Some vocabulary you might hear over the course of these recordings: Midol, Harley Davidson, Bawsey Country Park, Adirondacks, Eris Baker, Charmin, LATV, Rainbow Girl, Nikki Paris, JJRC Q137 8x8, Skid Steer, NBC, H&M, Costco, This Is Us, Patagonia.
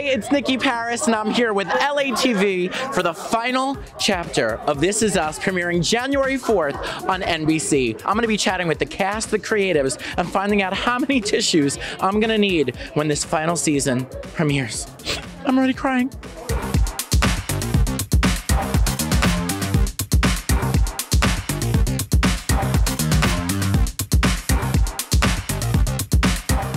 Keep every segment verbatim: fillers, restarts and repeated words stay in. Hey, it's Nikki Paris, and I'm here with L A T V for the final chapter of This Is Us, premiering January fourth on N B C. I'm going to be chatting with the cast, the creatives, and finding out how many tissues I'm going to need when this final season premieres. I'm already crying.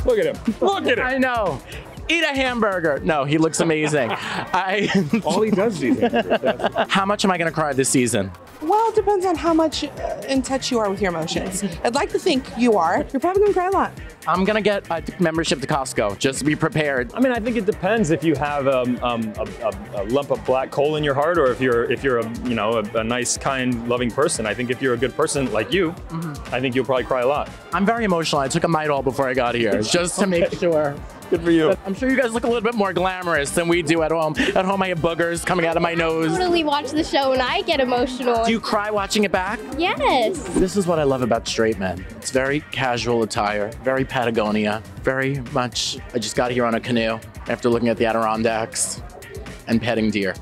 Look at him. Look at him. I know. Eat a hamburger. No, he looks amazing. I All he does is eat hamburgers. How much am I going to cry this season? Well, it depends on how much in touch you are with your emotions. I'd like to think you are. You're probably going to cry a lot. I'm going to get a membership to Costco, just to be prepared. I mean, I think it depends if you have um, um, a, a, a lump of black coal in your heart, or if you're if you're a, you know, a, a nice, kind, loving person. I think if you're a good person like you, mm-hmm. I think you'll probably cry a lot. I'm very emotional. I took a Midol before I got here, just to okay. make sure. Good for you. I'm sure you guys look a little bit more glamorous than we do at home. At home, I have boogers coming out of my nose. I totally watch the show and I get emotional. Do you cry watching it back? Yes. This is what I love about straight men. It's very casual attire, very Patagonia, very much, I just got here on a canoe after looking at the Adirondacks and petting deer.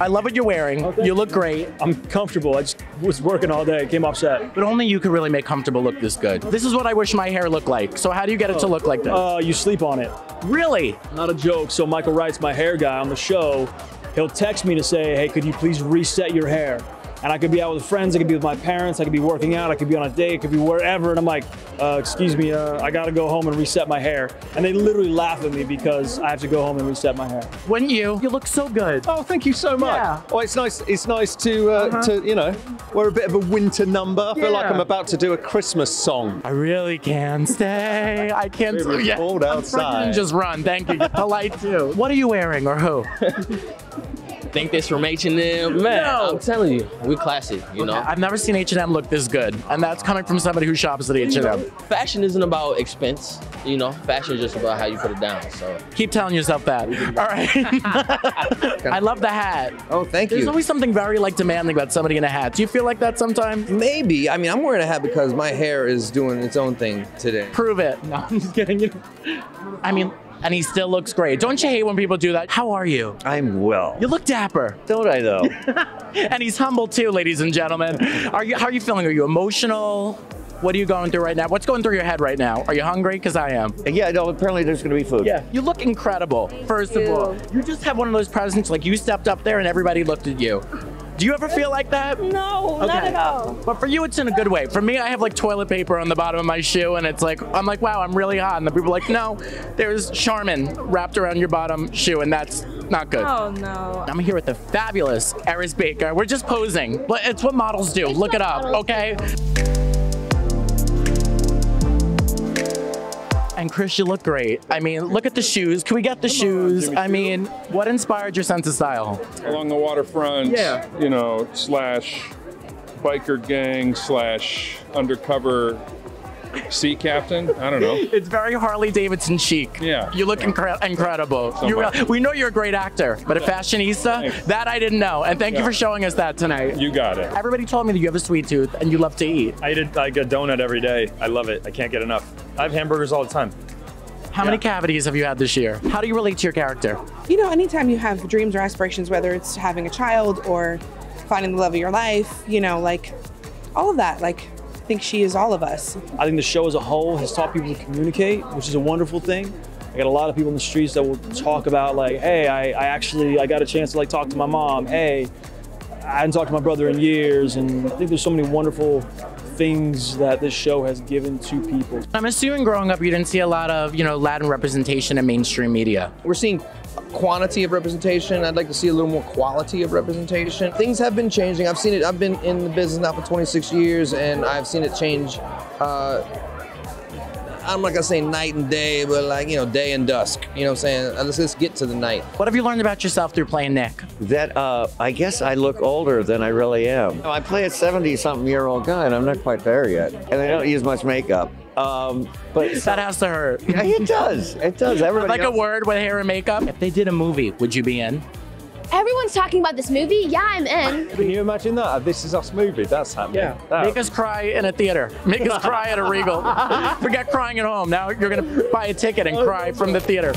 I love what you're wearing. Oh, you look great. I'm comfortable. I just was working all day. Came off set. But only you could really make comfortable look this good. This is what I wish my hair looked like. So how do you get oh, it to look like this? Uh, you sleep on it. Really? Not a joke. So Michael Wright's my hair guy on the show. He'll text me to say, hey, could you please reset your hair? And I could be out with friends, I could be with my parents, I could be working out, I could be on a date, it could be wherever. And I'm like, uh, excuse me, uh, I gotta go home and reset my hair. And they literally laugh at me because I have to go home and reset my hair. Wouldn't you? You look so good. Oh, thank you so much. Yeah. Oh, it's nice It's nice to, uh, uh-huh. to, you know, wear a bit of a winter number. I yeah. feel like I'm about to do a Christmas song. I really can't stay. I can't. It was yeah. cold outside. Just run, thank you. Polite too. What are you wearing or who? Think this from H and M? Man, no. I'm telling you, we classy, you know? I've never seen H and M look this good, and that's coming from somebody who shops at H and M. Fashion isn't about expense, you know? Fashion is just about how you put it down, so. Keep telling yourself that. All right. I love the hat. Oh, thank you. There's always something very, like, demanding about somebody in a hat. Do you feel like that sometimes? Maybe. I mean, I'm wearing a hat because my hair is doing its own thing today. Prove it. No, I'm just kidding. I mean, and he still looks great. Don't you hate when people do that? How are you? I'm well. You look dapper. Don't I though? And he's humble too, ladies and gentlemen. Are you? How are you feeling? Are you emotional? What are you going through right now? What's going through your head right now? Are you hungry? Because I am. Yeah, no, apparently there's gonna be food. Yeah. You look incredible, first of all. You just have one of those presents, like you stepped up there and everybody looked at you. Do you ever feel like that? No, okay. Not at all. But for you, it's in a good way. For me, I have like toilet paper on the bottom of my shoe, and it's like, I'm like, wow, I'm really hot. And the people are like, no, there's Charmin wrapped around your bottom shoe, and that's not good. Oh, no. I'm here with the fabulous Eris Baker. We're just posing. It's what models do. It's Look it up, okay? Do. And Chris, you look great. I mean, look at the shoes. Can we get the Come shoes? On, I mean, what inspired your sense of style? Along the waterfront, yeah. you know, slash biker gang, slash undercover sea captain. I don't know. It's very Harley Davidson chic. Yeah. You look yeah. incre incredible. You real, we know you're a great actor, but a fashionista? Thanks. That I didn't know. And thank yeah. you for showing us that tonight. You got it. Everybody told me that you have a sweet tooth and you love to eat. I eat a, I get a donut every day. I love it. I can't get enough. I have hamburgers all the time. How yeah. many cavities have you had this year? How do you relate to your character? You know, anytime you have dreams or aspirations, whether it's having a child or finding the love of your life, you know, like all of that, like, I think she is all of us. I think the show as a whole has taught people to communicate, which is a wonderful thing. I got a lot of people in the streets that will talk about like, hey, I, I actually, I got a chance to like talk to my mom. Hey, I hadn't talked to my brother in years. And I think there's so many wonderful things that this show has given to people. I'm assuming growing up, you didn't see a lot of, you know, Latin representation in mainstream media. We're seeing quantity of representation. I'd like to see a little more quality of representation. Things have been changing. I've seen it. I've been in the business now for twenty-six years, and I've seen it change. Uh, I'm not gonna say night and day, but like, you know, day and dusk. You know what I'm saying? Let's, let's get to the night. What have you learned about yourself through playing Nick? That uh, I guess I look older than I really am. I play a seventy-something-year-old guy, and I'm not quite there yet. And I don't use much makeup. Um, but that so, has to hurt. Yeah, it does. It does. Everybody like else. A word with hair and makeup. If they did a movie, would you be in? Everyone's talking about this movie. Yeah, I'm in. Can you imagine that? This Is Us movie. That's happening. Yeah. That Make was... us cry in a theater. Make us cry at a Regal. Forget crying at home. Now you're gonna buy a ticket and cry from the theater.